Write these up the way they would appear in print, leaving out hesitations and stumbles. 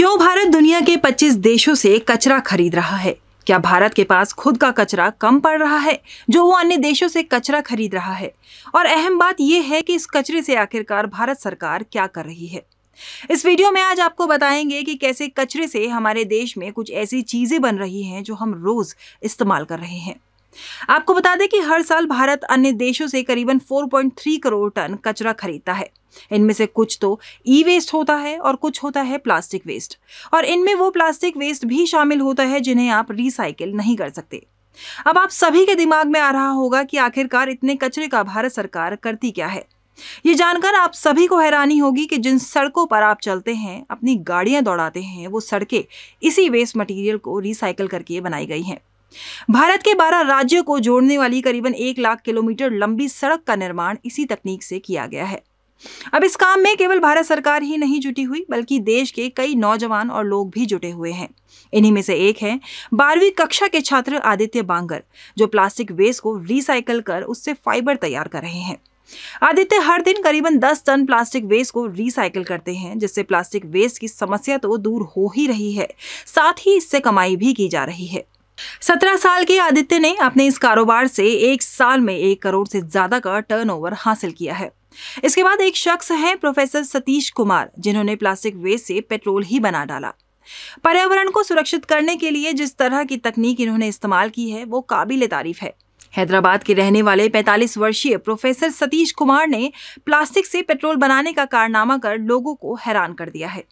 क्यों भारत दुनिया के 25 देशों से कचरा खरीद रहा है? क्या भारत के पास खुद का कचरा कम पड़ रहा है जो वो अन्य देशों से कचरा खरीद रहा है? और अहम बात ये है कि इस कचरे से आखिरकार भारत सरकार क्या कर रही है। इस वीडियो में आज आपको बताएंगे कि कैसे कचरे से हमारे देश में कुछ ऐसी चीजें बन रही हैं जो हम रोज इस्तेमाल कर रहे हैं। आपको बता दें कि हर साल भारत अन्य देशों से करीबन 4.3 करोड़ टन कचरा खरीदता है। इनमें से कुछ तो ई वेस्ट होता है और कुछ होता है प्लास्टिक वेस्ट, और इनमें वो प्लास्टिक वेस्ट भी शामिल होता है जिन्हें आप रिसाइकिल नहीं कर सकते। अब आप सभी के दिमाग में आ रहा होगा कि आखिरकार इतने कचरे का भारत सरकार करती क्या है। ये जानकर आप सभी को हैरानी होगी कि जिन सड़कों पर आप चलते हैं, अपनी गाड़ियां दौड़ाते हैं, वो सड़कें इसी वेस्ट मटीरियल को रिसाइकिल करके बनाई गई हैं। भारत के 12 राज्यों को जोड़ने वाली करीबन 1 लाख किलोमीटर लंबी सड़क का निर्माण इसी तकनीक से किया गया है। अब इस काम में केवल भारत सरकार ही नहीं जुटी हुई, बल्कि देश के कई नौजवान और लोग भी जुटे हुए हैं। इन्हीं में से एक है 12वीं कक्षा के छात्र आदित्य बांगर, जो प्लास्टिक वेस्ट को रिसाइकिल कर उससे फाइबर तैयार कर रहे हैं। आदित्य हर दिन करीबन 10 टन प्लास्टिक वेस्ट को रिसाइकिल करते हैं, जिससे प्लास्टिक वेस्ट की समस्या तो दूर हो ही रही है, साथ ही इससे कमाई भी की जा रही है। 17 साल के आदित्य ने अपने इस कारोबार से एक साल में 1 करोड़ से ज्यादा का टर्नओवर हासिल किया है। इसके बाद एक शख्स हैं प्रोफेसर सतीश कुमार, जिन्होंने प्लास्टिक वेस्ट से पेट्रोल ही बना डाला। पर्यावरण को सुरक्षित करने के लिए जिस तरह की तकनीक इन्होंने इस्तेमाल की है वो काबिले तारीफ है। हैदराबाद के रहने वाले 45 वर्षीय प्रोफेसर सतीश कुमार ने प्लास्टिक से पेट्रोल बनाने का कारनामा कर लोगों को हैरान कर दिया है।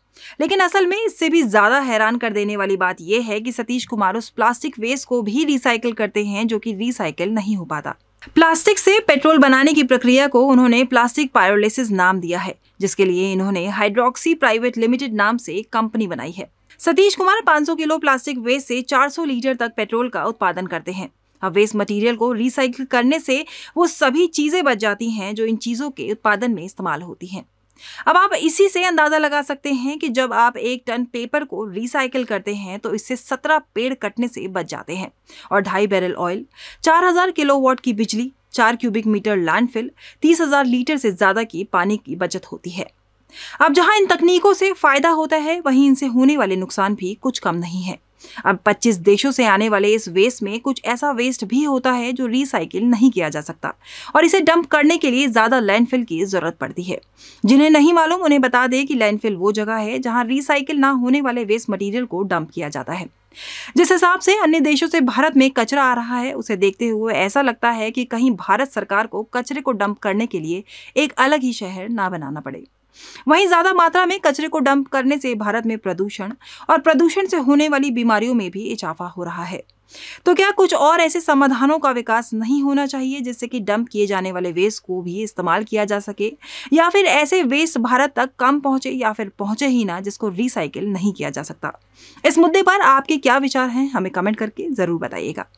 लेकिन असल में इससे भी ज्यादा हैरान कर देने वाली बात यह है कि सतीश कुमार उस प्लास्टिक वेस्ट को भी रिसाइकिल करते हैं जो कि रिसाइकिल नहीं हो पाता। प्लास्टिक से पेट्रोल बनाने की प्रक्रिया को उन्होंने प्लास्टिक पायरोलीसिस नाम दिया है, जिसके लिए इन्होंने हाइड्रोक्सी प्राइवेट लिमिटेड नाम से कंपनी बनाई है। Satish Kumar 500 kilo plastic waste से 400 लीटर तक पेट्रोल का उत्पादन करते हैं। अब वेस्ट मटेरियल को रिसाइकिल करने से वो सभी चीजें बच जाती हैं जो इन चीजों के उत्पादन में इस्तेमाल होती हैं। अब आप इसी से अंदाजा लगा सकते हैं कि जब आप 1 टन पेपर को रिसाइकिल करते हैं तो इससे 17 पेड़ कटने से बच जाते हैं, और 2.5 बैरल ऑयल, 4000 किलोवाट की बिजली, 4 क्यूबिक मीटर लैंडफिल, 30,000 लीटर से ज्यादा की पानी की बचत होती है। अब जहां इन तकनीकों से फायदा होता है, वहीं इनसे होने वाले नुकसान भी कुछ कम नहीं है। अब 25 देशों से आने वाले इस वेस्ट में कुछ ऐसा वेस्ट भी होता है जो रिसाइकिल नहीं किया जा सकता, और इसे डंप करने के लिए ज्यादा लैंडफिल की जरूरत पड़ती है। जिन्हें नहीं मालूम, उन्हें बता दें कि लैंडफिल वो जगह है जहां रिसाइकिल ना होने वाले वेस्ट मटेरियल को डंप किया जाता है। जिस हिसाब से अन्य देशों से भारत में कचरा आ रहा है, उसे देखते हुए ऐसा लगता है कि कहीं भारत सरकार को कचरे को डंप करने के लिए एक अलग ही शहर ना बनाना पड़े। वहीं ज्यादा मात्रा में कचरे को डंप करने से भारत में प्रदूषण और प्रदूषण से होने वाली बीमारियों में भी इजाफा हो रहा है। तो क्या कुछ और ऐसे समाधानों का विकास नहीं होना चाहिए जिससे कि डंप किए जाने वाले वेस्ट को भी इस्तेमाल किया जा सके, या फिर ऐसे वेस्ट भारत तक कम पहुंचे या फिर पहुंचे ही ना जिसको रिसाइकिल नहीं किया जा सकता? इस मुद्दे पर आपके क्या विचार हैं, हमें कमेंट करके जरूर बताइएगा।